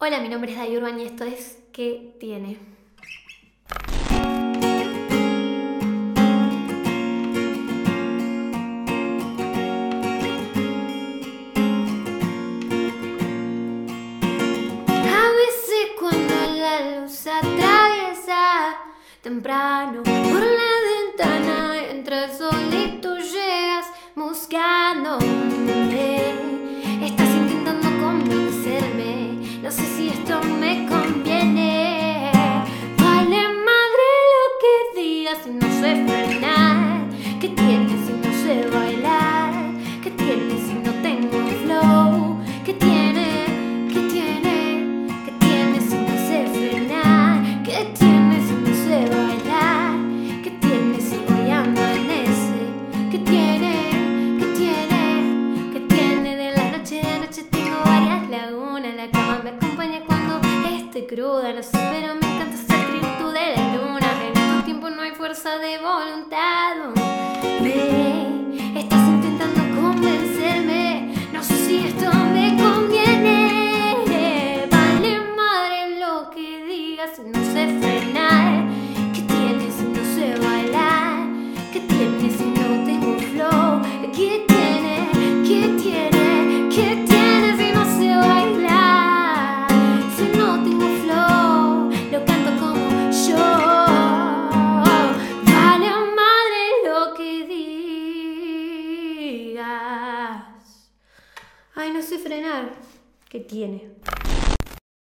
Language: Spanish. Hola, mi nombre es Dai Urban y esto es ¿Qué tiene? A veces cuando la luz atraviesa temprano por la ventana entra solito, llegas buscando. No sé si esto me conviene. Vale madre lo que digas si no sé frenar. ¿Qué tienes si no sé bailar? ¿Qué tienes si no tengo flow? ¿Qué tiene? ¿Qué tiene? ¿Qué tienes si no sé frenar? ¿Qué tienes si no sé bailar? ¿Qué tienes si voy a amanecer? ¿Qué tiene? ¿Qué tiene? ¿Qué tiene? De la noche a noche tengo varias lagunas. La cama me acompaña cuando estoy cruda. No sé, pero me encanta esa actitud de la luna. En tu tiempo no hay fuerza de voluntad. Me estás intentando convencerme. No sé si esto me conviene. Vale madre lo que digas si no sé frenar. ¿Qué tienes si no sé bailar? ¿Qué tienes si no tengo flow? ¿Qué tiene? ¿Qué tiene? ¿Qué tiene? Ay, no sé frenar. ¿Qué tiene?